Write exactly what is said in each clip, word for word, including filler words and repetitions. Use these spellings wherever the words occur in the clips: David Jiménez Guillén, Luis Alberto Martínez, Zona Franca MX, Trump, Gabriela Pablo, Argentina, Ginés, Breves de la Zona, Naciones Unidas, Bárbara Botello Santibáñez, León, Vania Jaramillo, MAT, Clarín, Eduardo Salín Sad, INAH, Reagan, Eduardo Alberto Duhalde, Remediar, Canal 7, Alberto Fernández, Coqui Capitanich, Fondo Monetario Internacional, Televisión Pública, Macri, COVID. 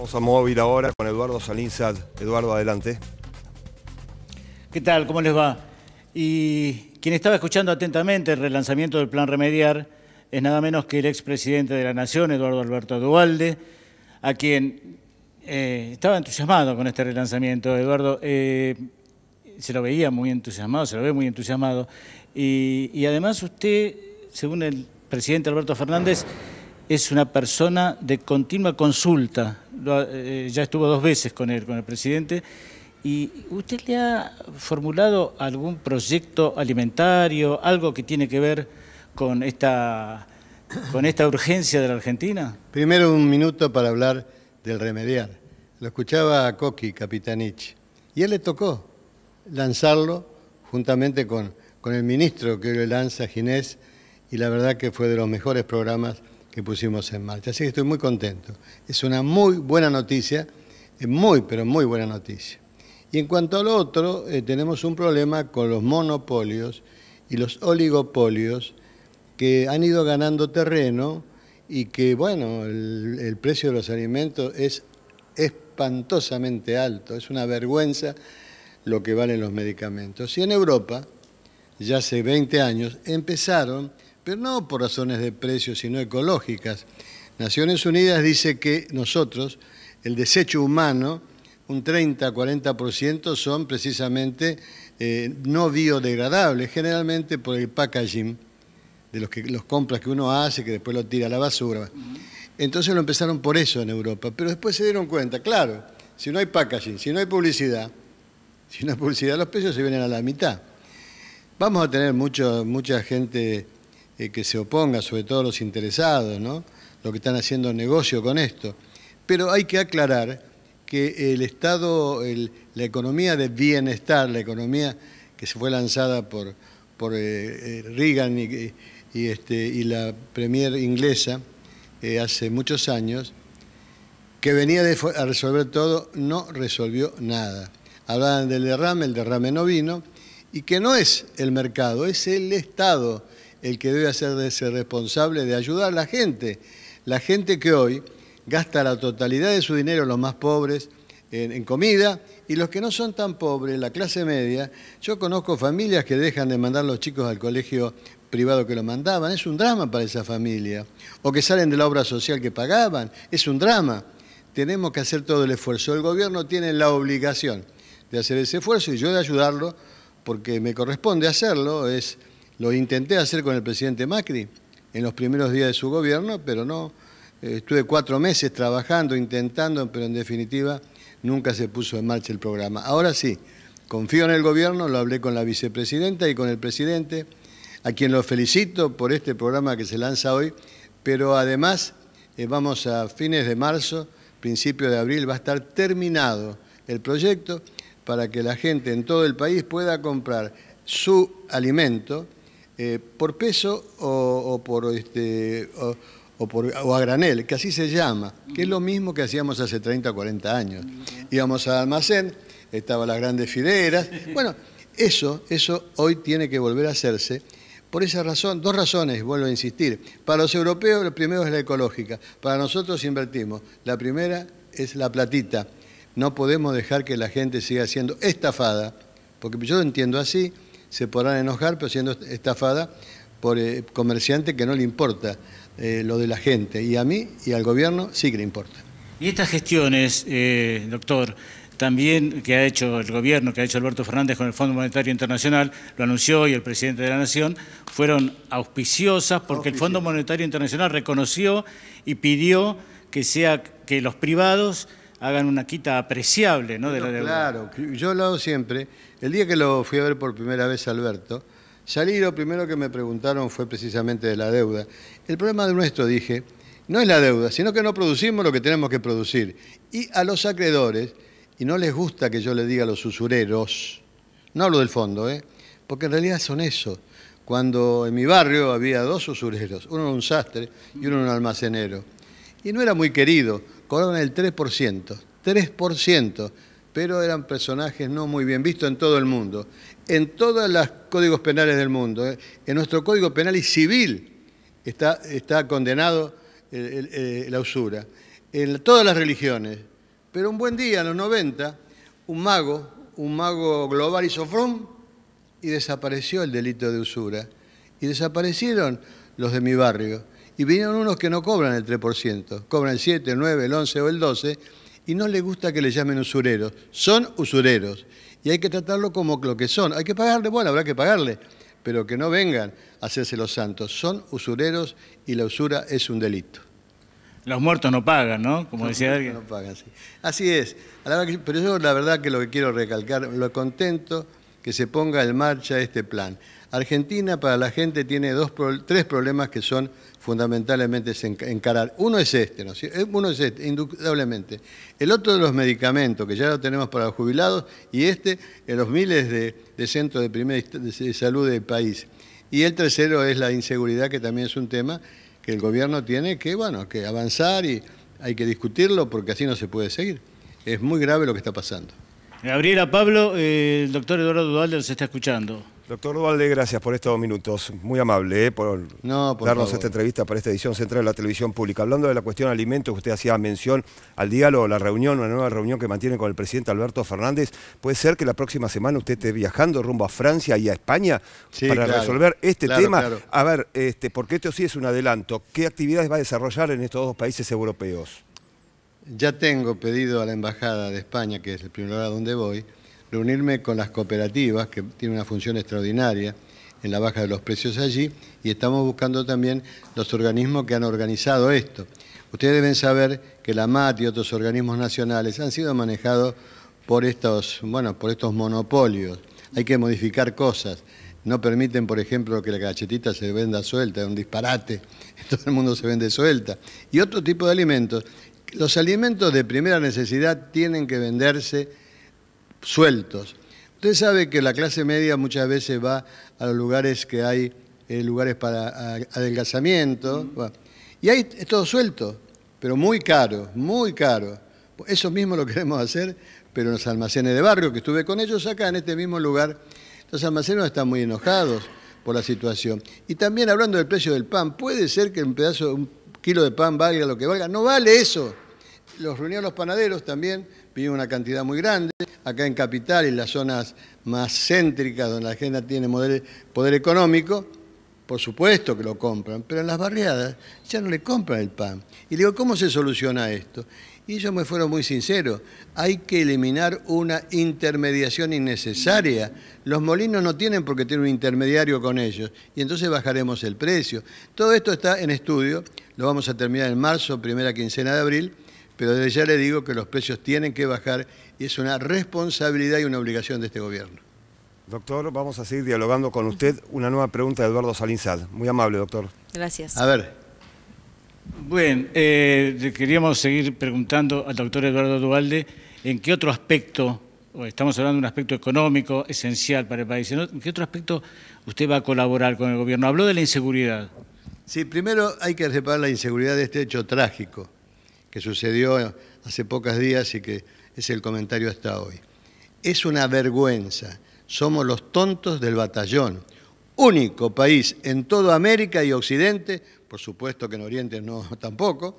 Vamos a móvil ahora con Eduardo Salín Sad. Eduardo, adelante. ¿Qué tal? ¿Cómo les va? Y quien estaba escuchando atentamente el relanzamiento del plan Remediar es nada menos que el expresidente de la Nación, Eduardo Alberto Duhalde, a quien eh, estaba entusiasmado con este relanzamiento. Eduardo eh, se lo veía muy entusiasmado, se lo ve muy entusiasmado. Y, y además usted, según el presidente Alberto Fernández, es una persona de continua consulta. Lo, eh, ya estuvo dos veces con él, con el presidente. ¿Y usted le ha formulado algún proyecto alimentario, algo que tiene que ver con esta, con esta urgencia de la Argentina? Primero un minuto para hablar del remediar. Lo escuchaba a Coqui Capitanich y él le tocó lanzarlo juntamente con, con el ministro que lo lanza, Ginés, y la verdad que fue de los mejores programas que pusimos en marcha. Así que estoy muy contento. Es una muy buena noticia, muy, pero muy buena noticia. Y en cuanto al otro, eh, tenemos un problema con los monopolios y los oligopolios que han ido ganando terreno y que, bueno, el, el precio de los alimentos es espantosamente alto. Es una vergüenza lo que valen los medicamentos. Y en Europa, ya hace veinte años, empezaron, pero no por razones de precio, sino ecológicas. Naciones Unidas dice que nosotros, el desecho humano, un treinta a cuarenta por ciento son precisamente eh, no biodegradables, generalmente por el packaging de los que los compras que uno hace, que después lo tira a la basura. Entonces lo empezaron por eso en Europa, pero después se dieron cuenta, claro, si no hay packaging, si no hay publicidad, si no hay publicidad, los precios se vienen a la mitad. Vamos a tener mucho, mucha gente eh, que se oponga, sobre todo los interesados, ¿no? Los que están haciendo negocio con esto. Pero hay que aclarar que el Estado, el, la economía de bienestar, la economía que se fue lanzada por, por eh, Reagan y, y, este, y la premier inglesa eh, hace muchos años, que venía de, a resolver todo, no resolvió nada. Hablaban del derrame, el derrame no vino, y que no es el mercado, es el Estado el que debe hacerse responsable de ayudar a la gente, la gente que hoy gasta la totalidad de su dinero, los más pobres, en, en comida, y los que no son tan pobres, la clase media. Yo conozco familias que dejan de mandar a los chicos al colegio privado que lo mandaban, es un drama para esa familia, o que salen de la obra social que pagaban, es un drama. Tenemos que hacer todo el esfuerzo, el gobierno tiene la obligación de hacer ese esfuerzo y yo de ayudarlo, porque me corresponde hacerlo. Es, lo intenté hacer con el presidente Macri en los primeros días de su gobierno, pero no. Estuve cuatro meses trabajando, intentando, pero en definitiva nunca se puso en marcha el programa. Ahora sí, confío en el gobierno, lo hablé con la vicepresidenta y con el presidente, a quien lo felicito por este programa que se lanza hoy, pero además eh, vamos a fines de marzo, principio de abril, va a estar terminado el proyecto para que la gente en todo el país pueda comprar su alimento eh, por peso o, o por... este, o, O, por, o a granel, que así se llama, que es lo mismo que hacíamos hace treinta o cuarenta años. Íbamos al almacén, estaban las grandes fideras. Bueno, eso, eso hoy tiene que volver a hacerse. Por esa razón, dos razones, vuelvo a insistir. Para los europeos, lo primero es la ecológica. Para nosotros invertimos. La primera es la platita. No podemos dejar que la gente siga siendo estafada, porque yo lo entiendo así, se podrán enojar, pero siendo estafada por eh, comerciante que no le importa eh, lo de la gente, y a mí y al gobierno sí que le importa. Y estas gestiones, eh, doctor, también que ha hecho el gobierno, que ha hecho Alberto Fernández con el Fondo Monetario Internacional, lo anunció y el presidente de la Nación, fueron auspiciosas porque Auspiciosa. El Fondo Monetario Internacional reconoció y pidió que sea que los privados hagan una quita apreciable, ¿no?, de la deuda. No, claro, yo lo hago siempre. El día que lo fui a ver por primera vez a Alberto, salí, lo primero que me preguntaron fue precisamente de la deuda. El problema nuestro, dije, no es la deuda, sino que no producimos lo que tenemos que producir. Y a los acreedores, y no les gusta que yo les diga a los usureros, no hablo del fondo, ¿eh?, porque en realidad son eso. Cuando en mi barrio había dos usureros, uno era un sastre y uno era un almacenero, y no era muy querido, cobraban el tres por ciento, tres por ciento. Pero eran personajes no muy bien vistos en todo el mundo, en todos los códigos penales del mundo. En nuestro código penal y civil está, está condenado el, el, el, la usura. en todas las religiones. Pero un buen día, en los noventa, un mago, un mago global hizo frum y desapareció el delito de usura. Y desaparecieron los de mi barrio. Y vinieron unos que no cobran el tres por ciento, cobran el siete, el nueve, el once o el doce, y no les gusta que les llamen usureros. Son usureros. Y hay que tratarlo como lo que son. Hay que pagarle, bueno, habrá que pagarle, pero que no vengan a hacerse los santos. Son usureros y la usura es un delito. Los muertos no pagan, ¿no? Como decía alguien. No pagan, sí. Así es. A la que, pero yo la verdad que lo que quiero recalcar, lo contento que se ponga en marcha este plan. Argentina para la gente tiene dos, tres problemas que son fundamentalmente encarar. Uno es este, ¿no? Uno es este, indudablemente. El otro de los medicamentos, que ya lo tenemos para los jubilados, y este en los miles de, de centros de primera de salud del país. Y el tercero es la inseguridad, que también es un tema que el gobierno tiene que, bueno, que avanzar y hay que discutirlo porque así no se puede seguir. Es muy grave lo que está pasando. Gabriela Pablo, eh, el doctor Eduardo Duhalde nos está escuchando. Doctor Duhalde, gracias por estos minutos. Muy amable, ¿eh? por, no, por darnos favor. esta entrevista para esta edición central de la televisión pública. Hablando de la cuestión de alimentos, usted hacía mención al diálogo, la reunión, una nueva reunión que mantiene con el presidente Alberto Fernández. ¿Puede ser que la próxima semana usted esté viajando rumbo a Francia y a España sí, para claro, resolver este claro, tema? Claro. A ver, este, porque esto sí es un adelanto. ¿Qué actividades va a desarrollar en estos dos países europeos? Ya tengo pedido a la Embajada de España, que es el primer lugar donde voy, reunirme con las cooperativas, que tienen una función extraordinaria en la baja de los precios allí, y estamos buscando también los organismos que han organizado esto. Ustedes deben saber que la M A T y otros organismos nacionales han sido manejados por estos, bueno, por estos monopolios. Hay que modificar cosas. No permiten, por ejemplo, que la cachetita se venda suelta, es un disparate. Todo el mundo se vende suelta. Y otro tipo de alimentos. Los alimentos de primera necesidad tienen que venderse sueltos. Usted sabe que la clase media muchas veces va a los lugares que hay, eh, lugares para adelgazamiento, bueno, y ahí es todo suelto, pero muy caro, muy caro. Eso mismo lo queremos hacer, pero en los almacenes de barrio, que estuve con ellos acá en este mismo lugar, los almaceneros están muy enojados por la situación. Y también hablando del precio del pan, puede ser que un pedazo, un kilo de pan valga lo que valga, no vale eso. Los reunieron los panaderos también, pidieron una cantidad muy grande. Acá en Capital y las zonas más céntricas donde la gente tiene poder económico, por supuesto que lo compran, pero en las barriadas ya no le compran el pan. Y le digo, ¿cómo se soluciona esto? Y ellos me fueron muy sinceros, hay que eliminar una intermediación innecesaria. Los molinos no tienen porque tienen un intermediario con ellos, y entonces bajaremos el precio. Todo esto está en estudio, lo vamos a terminar en marzo, primera quincena de abril, pero desde ya le digo que los precios tienen que bajar y es una responsabilidad y una obligación de este gobierno. Doctor, vamos a seguir dialogando con usted. Una nueva pregunta de Eduardo Salín Sad. Muy amable, doctor. Gracias. A ver. Bueno, eh, queríamos seguir preguntando al doctor Eduardo Duhalde en qué otro aspecto, estamos hablando de un aspecto económico esencial para el país, ¿en qué otro aspecto usted va a colaborar con el gobierno? Habló de la inseguridad. Sí, primero hay que reparar la inseguridad de este hecho trágico que sucedió hace pocos días y que es el comentario hasta hoy. Es una vergüenza. Somos los tontos del batallón. Único país en toda América y Occidente, por supuesto que en Oriente no tampoco,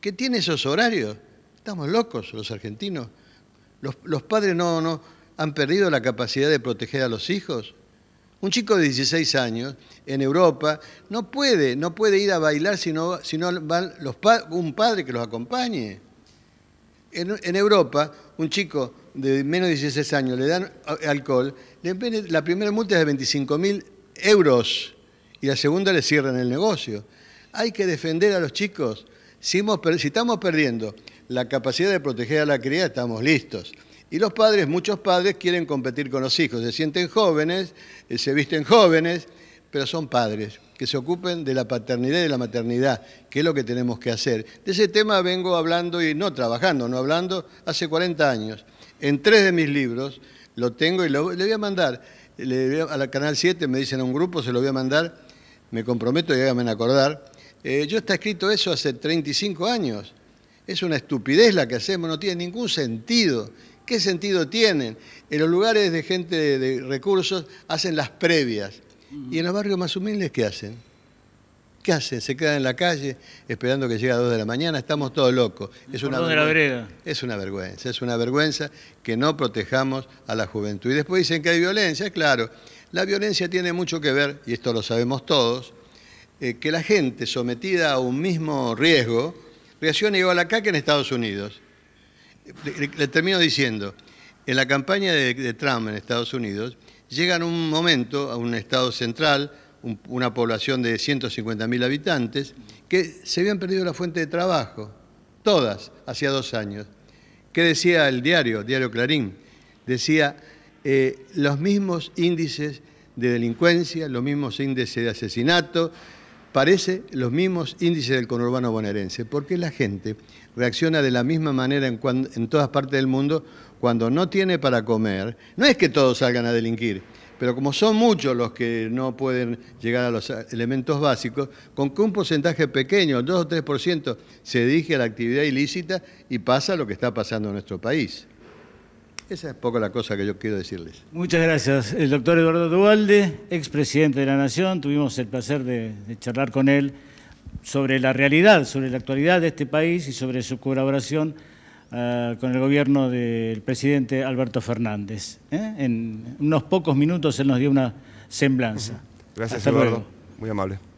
que tiene esos horarios. Estamos locos los argentinos. Los, los padres no, no han perdido la capacidad de proteger a los hijos. Un chico de dieciséis años en Europa no puede, no puede ir a bailar si no, si no van los pa un padre que los acompañe. En, en Europa, un chico de menos de dieciséis años le dan alcohol, le, la primera multa es de veinticinco mil euros y la segunda le cierran el negocio. Hay que defender a los chicos. Si, hemos, si estamos perdiendo la capacidad de proteger a la cría, estamos listos. Y los padres, muchos padres quieren competir con los hijos, se sienten jóvenes, se visten jóvenes, pero son padres que se ocupen de la paternidad y de la maternidad, que es lo que tenemos que hacer. De ese tema vengo hablando y no trabajando, no hablando, hace cuarenta años. En tres de mis libros lo tengo y lo, le voy a mandar, le, a la Canal siete me dicen a un grupo, se lo voy a mandar, me comprometo y háganme acordar. Eh, yo está escrito eso hace treinta y cinco años, es una estupidez la que hacemos, no tiene ningún sentido. ¿Qué sentido tienen? En los lugares de gente de, de recursos hacen las previas. ¿Y en los barrios más humildes qué hacen? ¿Qué hacen? ¿Se quedan en la calle esperando que llegue a dos de la mañana? Estamos todos locos. Es una vergüenza. Es una vergüenza, es una vergüenza que no protejamos a la juventud. Y después dicen que hay violencia, claro. La violencia tiene mucho que ver, y esto lo sabemos todos, eh, que la gente sometida a un mismo riesgo reacciona igual acá que en Estados Unidos. Le, le termino diciendo, en la campaña de, de Trump en Estados Unidos, llegan un momento a un estado central, una población de ciento cincuenta mil habitantes, que se habían perdido la fuente de trabajo, todas, hacía dos años. ¿Qué decía el diario, el diario Clarín? Decía, eh, los mismos índices de delincuencia, los mismos índices de asesinato, parece los mismos índices del conurbano bonaerense, porque la gente reacciona de la misma manera en, cuando, en todas partes del mundo cuando no tiene para comer. No es que todos salgan a delinquir, pero como son muchos los que no pueden llegar a los elementos básicos, con que un porcentaje pequeño, dos o tres por ciento, se dirige a la actividad ilícita y pasa lo que está pasando en nuestro país. Esa es poco la cosa que yo quiero decirles. Muchas gracias. El doctor Eduardo Duhalde, expresidente de la Nación, tuvimos el placer de, de charlar con él sobre la realidad, sobre la actualidad de este país y sobre su colaboración con el gobierno del presidente Alberto Fernández. ¿Eh? En unos pocos minutos él nos dio una semblanza. Gracias, Eduardo. Muy amable.